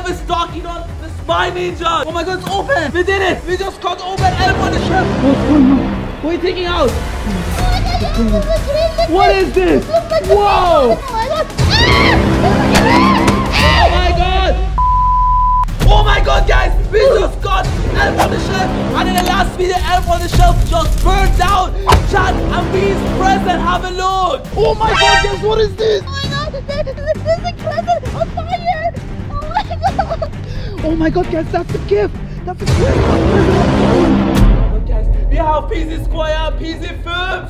Elf is talking on the Spy Ninja. Oh my god, it's open. We did it. We just got open Elf on the Shelf. What's going on? What are you taking out? What is this? Whoa. Oh my god. Oh my god, guys. We just got Elf on the Shelf. And in the last video, Elf on the Shelf just burned down. Chad and B's present. Have a look. Oh my god, guys. What is this? This is a present on fire! Oh my god! Oh my god, guys, that's a gift! That's a gift! Oh my god, guys, we have PZ Square, PZ 5! I am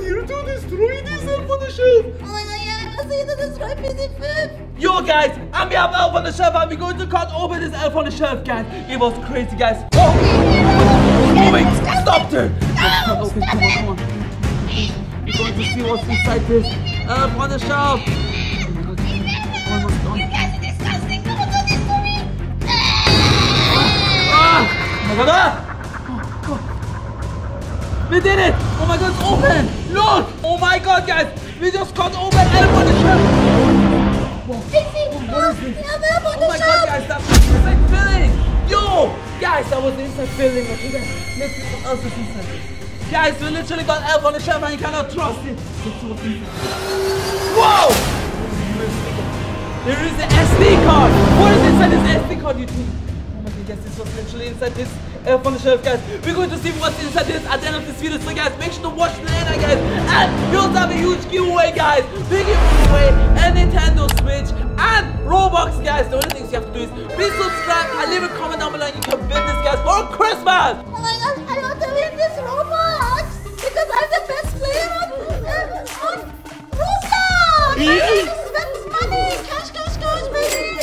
here to destroy this Elf on the Shelf! Oh my god, yeah, I'm here to destroy PZ 5! Yo, guys, and we have Elf on the Shelf, and we're going to cut open this Elf on the Shelf, guys! It was crazy, guys! Oh wait, stop there! No, stop it! We're going to see what's inside this! Elf on the Shelf! Oh my god, you guys are disgusting! Don't do this to me! Oh my god! Oh, we did it! Oh my god, it's open! Look! Oh my god, guys! We just got open Elf on the Shelf! Whoa. What is this? Oh my god, guys! That's the inside filling! Yo! Guys, that was the inside filling! Okay, guys, let's see what else is inside. Guys, we literally got Elf on the Shelf and you cannot trust it. Whoa! There is the SD card. What is inside this SD card, you think? Oh my god, guys, this was literally inside this Elf on the Shelf, guys. We're going to see what's inside this at the end of this video. So, guys, make sure to watch the end, guys. And we also have a huge giveaway, guys. We give away a Nintendo Switch and Robux, guys. The only things you have to do is please subscribe and leave a comment down below and you can win this, guys, for Christmas. Oh my god, I want to win this Robux because I'm the best player on Roblox. I spend money, cash, baby. I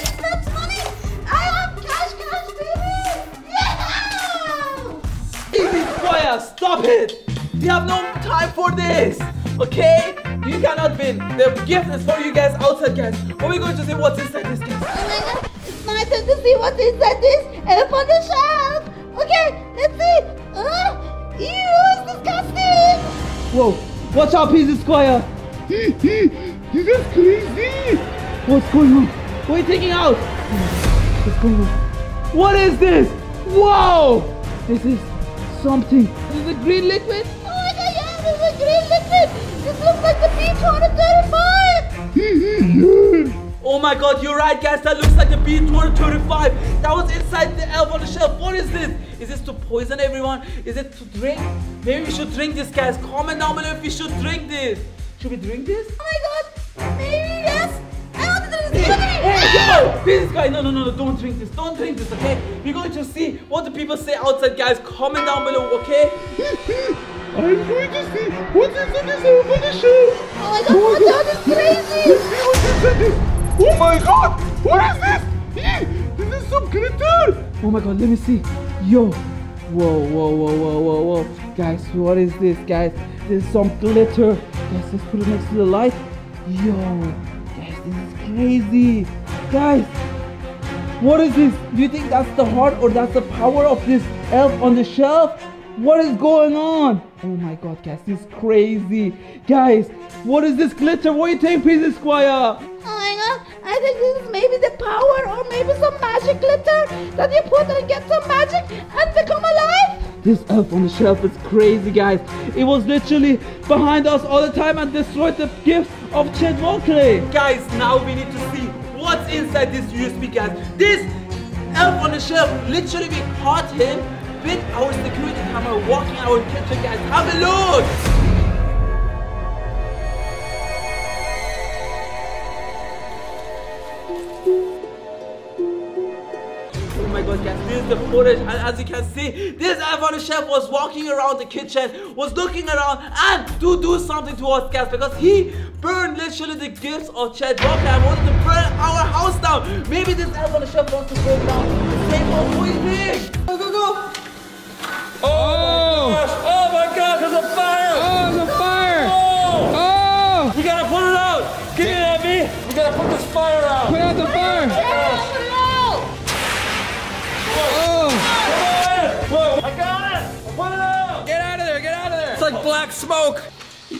spend money. I have cash, baby. Yeah! Easy Squire, stop it. We have no time for this. Okay? You cannot win. The gift is for you guys outside, guys. But we're going to see what's inside this, guys. Oh my god, it's my turn to see what's inside this Elf on the Shelf. Okay, let's see. Ew, it's disgusting. Whoa, watch out, PZ Squire. You guys crazy. What's going on? What are you taking out? What's going on? What is this? Whoa, this is something. This is a green liquid. Oh my god, yeah, this is a green liquid. This looks like the B235! Oh my god, you're right, guys. That looks like the B235. That was inside the Elf on the Shelf. What is this? Is this to poison everyone? Is it to drink? Maybe we should drink this, guys. Comment down below if we should drink this. Should we drink this? Oh my god, maybe yes. I want to drink this. Hey, yo, guys, no, don't drink this. Don't drink this, okay? We're going to see what the people say outside, guys. Comment down below, okay? I'm going to see what's inside this Elf on the Shelf! Oh my god, oh my god, that is crazy! Let's see what's inside this! Oh my god! What is this? This is some glitter! Oh my god, let me see. Yo! Whoa. Guys, what is this, guys? There's some glitter. Guys, let's put it next to the light. Yo! Guys, this is crazy! Guys! What is this? Do you think that's the heart or that's the power of this Elf on the Shelf? What is going on? Oh my god, guys, this is crazy. Guys, what is this glitter? What do you think, PZ Squire? Oh my god, I think this is maybe the power or maybe some magic glitter that you put and get some magic and become alive. This Elf on the Shelf is crazy, guys. It was literally behind us all the time and destroyed the gifts of Chad Wild Clay. Guys, now we need to see what's inside this USB, guys. This Elf on the Shelf, literally we caught him with our security camera walking our kitchen, guys. Have a look! Oh my god, guys, this is the footage, and as you can see, this Elf on the Shelf was walking around the kitchen, was looking around and to do something to us, guys, because he burned literally the gifts of Chad Wild Clay and wanted to burn our house down. Maybe this Elf on the Shelf wants to burn down the table. What do you think? Go! Oh my god, there's a fire! Oh, there's a fire! Oh! You gotta put it out! Give me that, Abby! We gotta put this fire out! Put out the fire! Put it out! Oh! Whoa! I got it! I put it out! Get out of there! Get out of there! It's like black smoke! Hey,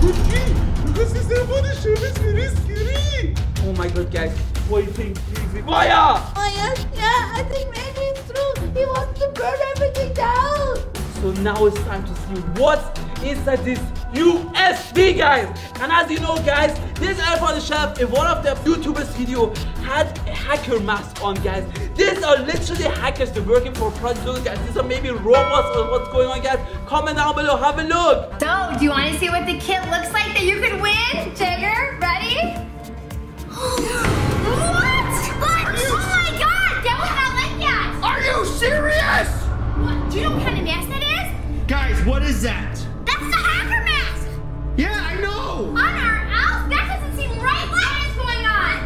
Cookie! Because this Elf on the Shelf is very scary! Oh my god, guys. What do you think? Maya! Maya, yeah, I think maybe it's true. He wants to burn everything down. So now it's time to see what's inside this USB, guys. And as you know, guys, this Elf on the Shelf in one of the YouTubers' video had a hacker mask on, guys. These are literally hackers. They're working for Project Zorgo, guys. These are maybe robots or what's going on, guys. Comment down below. Have a look. So, do you want to see what the kit looks like that you could win, Jagger? Ready? What? Oh my god! That was not like that! Are you serious? What? Do you know what kind of mask that is? Guys, what is that? That's the hacker mask! Yeah, I know! On our elf? That doesn't seem right! What is going on?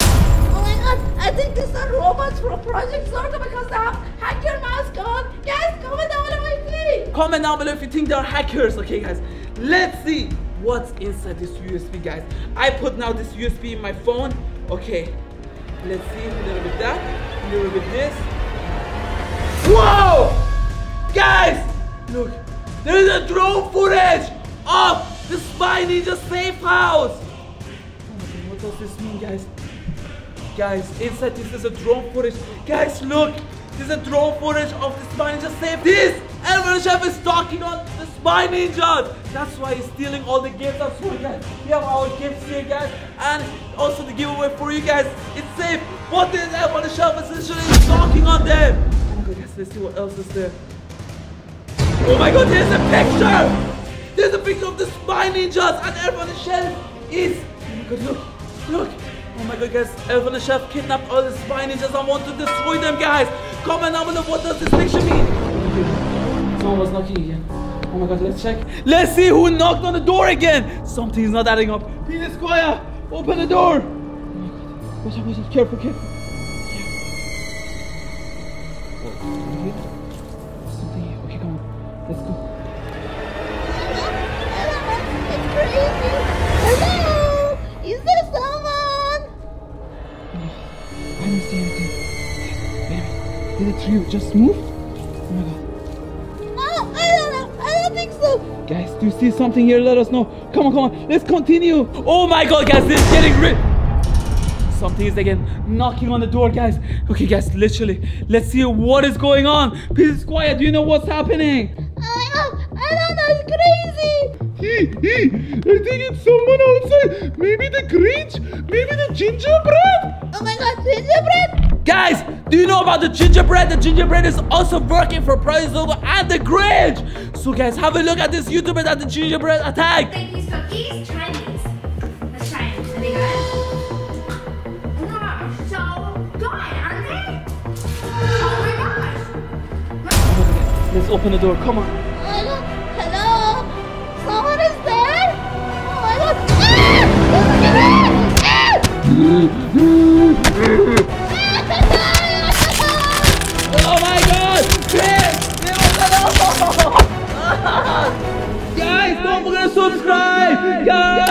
Oh my god, I think these are robots from Project Zorgo because they have hacker mask on! Guys, comment down below, please! Comment down below if you think they're hackers, okay guys? Let's see what's inside this USB, guys. I put now this USB in my phone. Okay, let's see a little bit that, a little bit this. Whoa! Guys, look, there is a drone footage of the Spy Ninja safe house. Oh, what does this mean, guys? Guys, inside this is a drone footage. Guys, look, this is a drone footage of the Spy Ninja safe. This Elf on the Shelf is talking on the Spy Ninjas. That's why he's stealing all the gifts. That's why, guys, we have our gifts here, guys, and also the giveaway for you guys. It's safe. What is Elf on the Shelf essentially talking on them? Oh my god, guys, let's see what else is there. Oh my god, there's a picture. There's a picture of the Spy Ninjas and Elf on the Shelf is. Oh my god, look, look. Oh my god, guys, Elf on the Shelf kidnapped all the Spy Ninjas and want to destroy them, guys. Comment down below, what does this picture mean? Someone was knocking again. Oh my god, let's check. Let's see who knocked on the door again. Something's not adding up. PZ Square, open the door. Oh my god. Watch out, watch out. Careful, careful. Something here. Okay, come on. Let's go. It's crazy. Hello? Is there someone? I don't see anything. Did the tree just move? Oh my god. Guys, do you see something here? Let us know. Come on, come on. Let's continue. Oh my god, guys, this is getting rich. Something is again knocking on the door, guys. Okay, guys, literally. Let's see what is going on. PZ Square, do you know what's happening? I don't know. It's crazy. Hey, I think it's someone outside. Maybe the Grinch. Maybe the gingerbread. Oh my god, gingerbread. Guys, do you know about the gingerbread? The gingerbread is also working for Project Zorgo and the Grinch. So guys, have a look at this YouTuber that the gingerbread attacked. Take these cookies, try these. Let's try them. Are they good? Oh my gosh, so good, aren't they? Oh my gosh. Let's open the door, come on. Oh my god, hello? Someone is there? Oh my god. Ah! Oh my god! Guys, don't forget to subscribe! Guys!